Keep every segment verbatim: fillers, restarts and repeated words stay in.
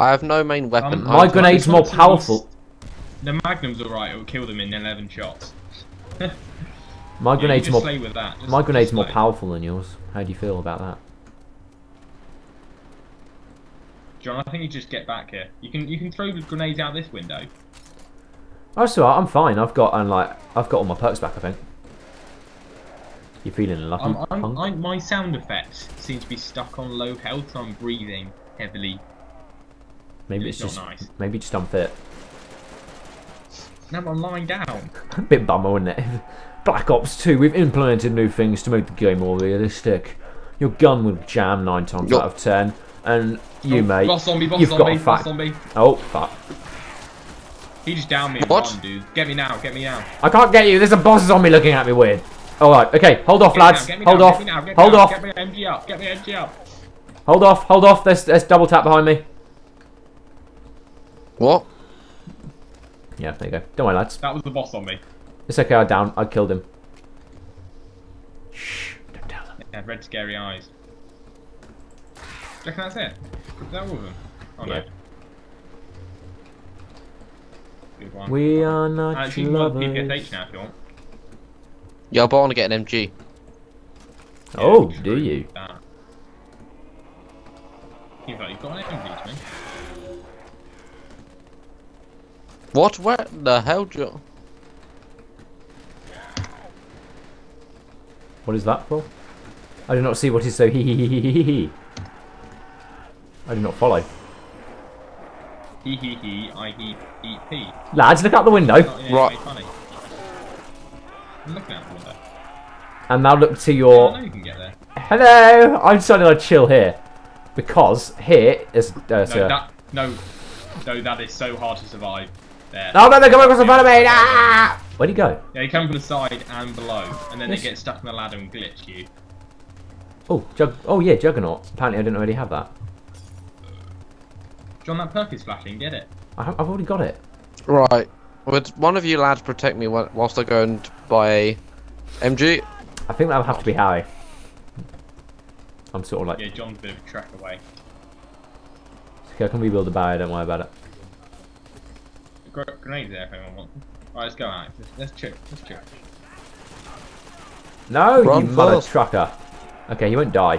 I have no main weapon. Um, my grenade's more powerful. The magnum's alright, it'll kill them in eleven shots. My grenade's yeah, more play with that. Just, my grenade's more powerful than yours. How do you feel about that? John, I think you just get back here. You can you can throw the grenades out this window. Oh, so I'm fine. I've got and like I've got all my perks back. I think. You're feeling lucky. Um, I'm, I'm, my sound effects seem to be stuck on low health, so I'm breathing heavily. Maybe it's, it's just nice. Maybe just unfit. Now I'm lying down. A bit bummer, isn't it? Black Ops two. We've implemented new things to make the game more realistic. Your gun will jam nine times yep. out of ten. And you, oh, mate, boss zombie, boss you've zombie, got a fact. Zombie. Oh, fuck. He just downed me. What? One, dude. Get me now, get me now. I can't get you. There's a boss zombie looking at me weird. Alright, okay. Hold off, lads. Hold off. Hold off. Get me M G up. Get me M G up. Hold off. Hold off. There's, there's double tap behind me. What? Yeah, there you go. Don't worry, lads. That was the boss zombie. It's okay. I downed. I killed him. Shh. Don't tell them. They have red scary eyes. Do you reckon that's it? Is that all of them? Oh yeah. No. Good one. We are not uh, you lovers. You can buy P P S H now if you want. Yeah, but I want to get an M G. Yeah, oh, do you? That. You've got an M G to me. What? Where the hell do you... What is that for? I do not see what is so hee hee hee hee hee. I do not follow. Hee hee hee, I hee hee hee. Lads, look out the window. Not, right. Funny. I'm looking out the window. And now look to your... Yeah, I know you can get there. Hello! I'm deciding I'd chill here. Because here is... Uh, no, so... that, no, no, that is so hard to survive. There. Oh no, they're coming across the front of me! Ah! Where'd he go? Yeah, he came from the side and below. And then yes. they get stuck in the ladder and glitch you. Oh, jug oh yeah, Juggernaut. Apparently I didn't already have that. John, that perk is flashing. Get it. I have, I've already got it. Right. Would one of you lads protect me whilst I go and buy a M G? I think that would have to be Harry. I'm sort of like... Yeah, John's a bit of a track away. Okay, I can rebuild the barrier. Don't worry about it. Grenades there if anyone wants them. Alright, let's go out. Let's chill. Let's chill. No, Run you mother trucker. Okay, you won't die.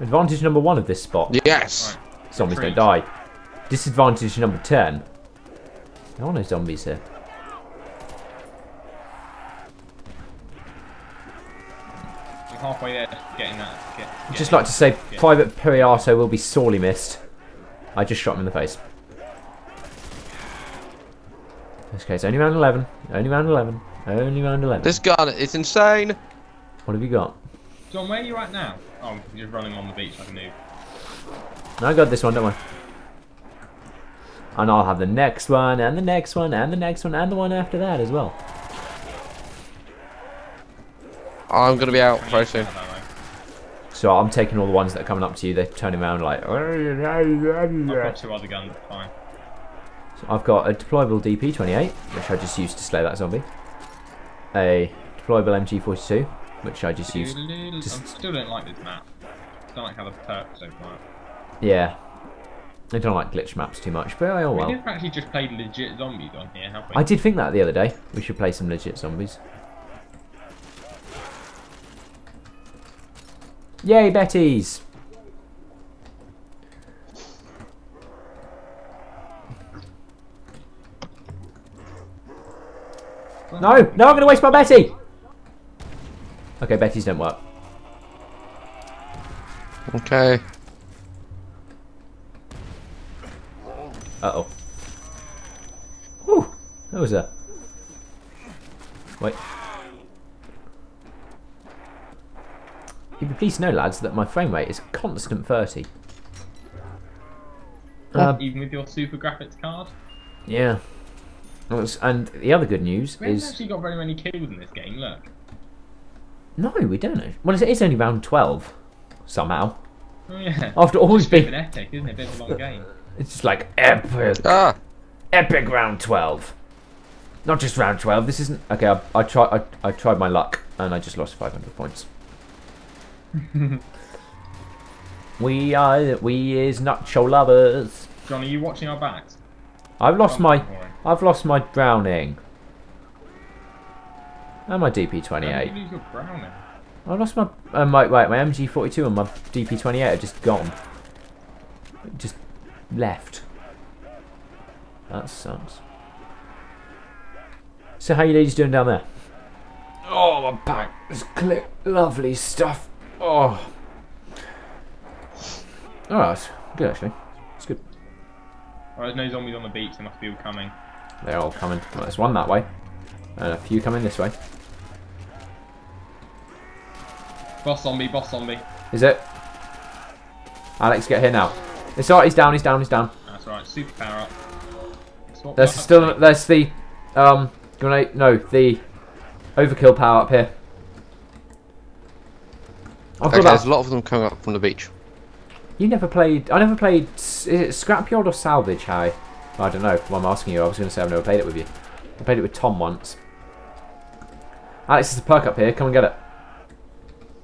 Advantage number one of this spot. Yes. Right. Zombies don't die. Disadvantage number ten. There are no zombies here. I'm halfway there, getting that. Get, get I'd just like to say, get. Private Piriato will be sorely missed. I just shot him in the face. Okay, it's only round eleven. Only round eleven. Only round eleven. This gun is insane. What have you got? John, where are you at now? Oh, I'm just running on the beach like a noob. I got this one, don't I? And I'll have the next one, and the next one, and the next one, and the one after that as well. I'm going to be out very soon. So I'm taking all the ones that are coming up to you. They're turning around like... I've got two other guns, fine. So I've got a deployable D P twenty-eight, which I just used to slay that zombie. A deployable M G forty-two. Which I just used. I still don't like this map. I don't like how the perks don't work. Yeah. I don't like glitch maps too much, but oh well. We never actually just played legit zombies on here, have we? I did think that the other day. We should play some legit zombies. Yay, Betties! No! No, I'm going to waste my Betty! Okay, Betty's don't work. Okay. Uh oh. Whew, that was a... Wait. You'd be pleased to know, lads, that my frame rate is constant thirty. Uh, Even with your super graphics card? Yeah. And the other good news we is... We haven't actually got very many kills in this game, look. No, we don't know. Well, it's only round twelve, somehow. Oh, yeah. After all, it's been epic, isn't it? A bit of a long game. It's just like epic, ah. epic round twelve. Not just round twelve. This isn't okay. I, I tried. I, I tried my luck, and I just lost five hundred points. We are, we is nacho lovers. John, are you watching our backs? I've lost my, I've lost my Browning. And my D P twenty-eight. You lose your Browning? I lost my, uh, my, wait, my M G forty-two and my D P twenty-eight are just gone. Just left. That sucks. So how you ladies doing down there? Oh, my back is clipped. Lovely stuff. Oh. Oh, that's good actually. It's good. Well, there's no zombies on the beach. They must be all coming. They're all coming. Well, there's one that way. And a few coming this way. Boss zombie, boss zombie. Is it? Alex, get here now. It's alright, he's down, he's down, he's down. That's alright, super power up. There's still, there's the, um, do you want to, no, the overkill power up here. I've okay, got there's a lot of them coming up from the beach. You never played, I never played, is it Scrapyard or Salvage, Harry? I don't know, well, I'm asking you, I was going to say I've never played it with you. I played it with Tom once. Alex, there's a perk up here, come and get it.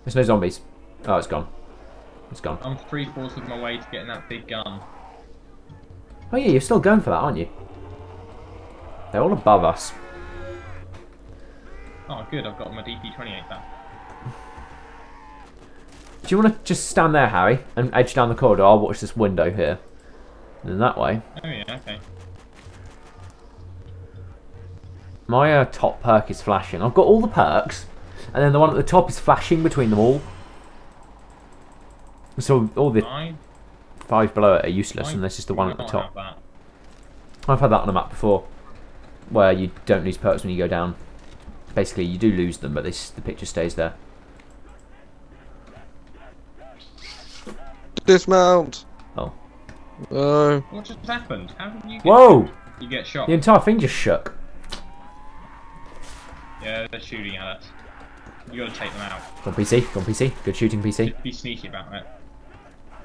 There's no zombies. Oh, it's gone. It's gone. I'm three-fourths of my way to getting that big gun. Oh yeah, you're still going for that, aren't you? They're all above us. Oh good, I've got my D P twenty-eight back. Do you want to just stand there, Harry, and edge down the corridor? I'll watch this window here. And then that way. Oh yeah, okay. My uh, top perk is flashing. I've got all the perks, and then the one at the top is flashing between them all. So all the Nine. five below it are useless, Nine. and there's just the one at the top. I've had that on a map before, where you don't lose perks when you go down. Basically, you do lose them, but they, the picture stays there. Dismount! Oh. No. What just happened? How did you get Whoa! Shot? You get shot. The entire thing just shook. Yeah, they're shooting at us. You gotta take them out. Go on, P C. Go on, P C. Good shooting, P C. Just be sneaky about it.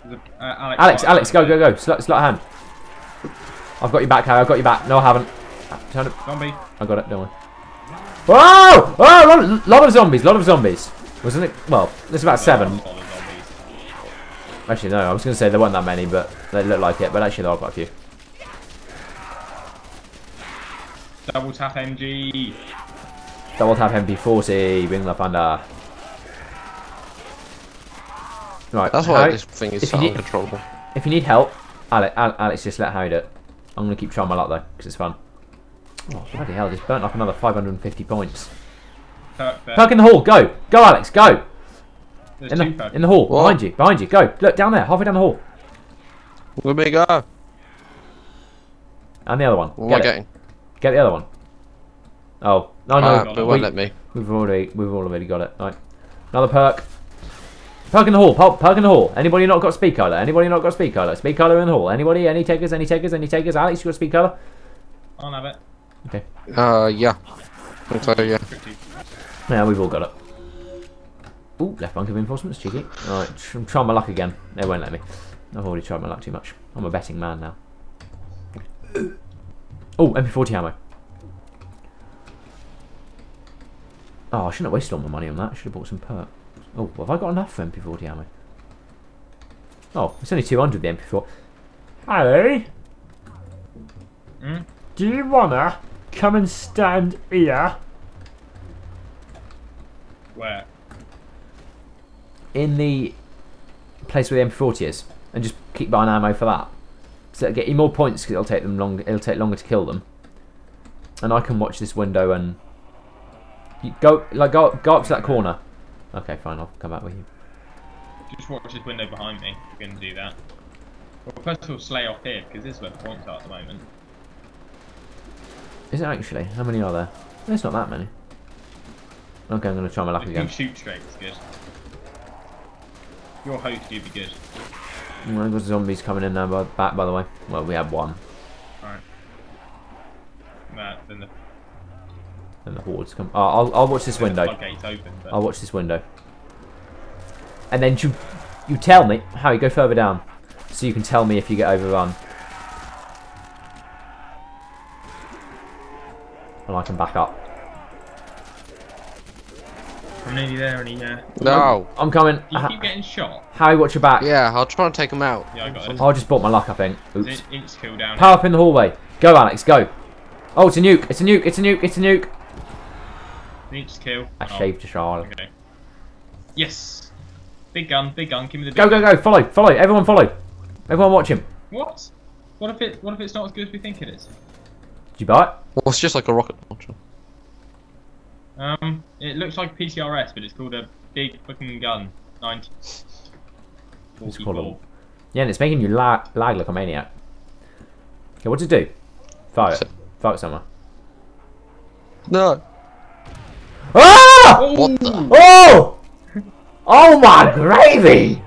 A, uh, Alex, Alex, Alex go, go, go. Slot, slot hand. I've got your back, Harry. I've got your back. No, I haven't. Turn it. Zombie. I got it. Don't worry. Whoa! Oh, lot, lot of zombies. Lot of zombies. Wasn't it? Well, there's about seven. Actually, no. I was gonna say there weren't that many, but they look like it. But actually, there are quite a few. Double tap M G. Double tap M P forty, bring the thunder. Right, that's why this thing is so uncontrollable. If you need help, Alex, Alex, just let Harry do it. I'm going to keep trying my luck though, because it's fun. Oh, bloody hell, just burnt up another five hundred fifty points. Perk, perk in the hall, go! Go, Alex, go! There's in, the, in the hall, what? behind you, behind you, go! Look, down there, halfway down the hall. Where'd we go? And the other one. What am I getting? Get the other one. Oh. No, no, ah, but it won't we, let me. We've already, we've already got it. Right, another perk. Perk in the hall. Perk, perk in the hall. Anybody not got speed color? Anybody not got speed color? Speed color in the hall. Anybody? Any takers? Any takers? Any takers? Alex, you got speed color? I'll have it. Okay. Uh, yeah. I think so, yeah. Yeah, we've all got it. Ooh, left bunker reinforcements, cheeky. All right, I'm trying my luck again. They won't let me. I've already tried my luck too much. I'm a betting man now. Oh, M P forty ammo. Oh, I shouldn't have wasted all my money on that. I should have bought some perks. Oh, well, have I got enough for M P forty ammo? Oh, it's only two hundred, the M P four. Hey! Mm? Do you wanna come and stand here? Where? In the place where the M P forty is. And just keep buying ammo for that. So it'll get you more points because it'll take them long, it'll take longer to kill them. And I can watch this window and... You go, like, go, go up to that corner. Okay, fine. I'll come back with you. Just watch this window behind me. We're gonna do that. Well, first of all, slay off here because this is where the points are at the moment. Is it actually? How many are there? There's not that many. Okay, I'm gonna try my luck again. You shoot straight. It's good. Your host, you'd be good. Well, I've got zombies coming in now. By, back, by the way. Well, we had one. All right. Nah, then the. And the hordes come. Oh, I'll, I'll watch this window. Open, I'll watch this window. And then you, you tell me, Harry, go further down, so you can tell me if you get overrun. And I can back up. I'm nearly there, and he, uh... No! I'm coming. Do you keep getting shot? Howie, watch your back. Yeah, I'll try and take him out. Yeah, I got it. I just bought my luck, I think. Oops. It's kill down. Power up in the hallway. Go, Alex, go. Oh, it's a nuke. It's a nuke. It's a nuke. It's a nuke. It's kill. I oh. shaved a shard. Okay. Yes. Big gun. Big gun. Give me the big Go, go, go. Follow. Follow. Everyone follow. Everyone watch him. What? What if it? What if it's not as good as we think it is? Did you buy it? Well, it's just like a rocket launcher. Um, it looks like a P C R S, but it's called a big fucking gun. ninety. It's called a... Yeah, and it's making you la lag like a maniac. Okay, what's it do? Fire it. Fire it somewhere. No. Ah! What the? Oh! Oh my gravy!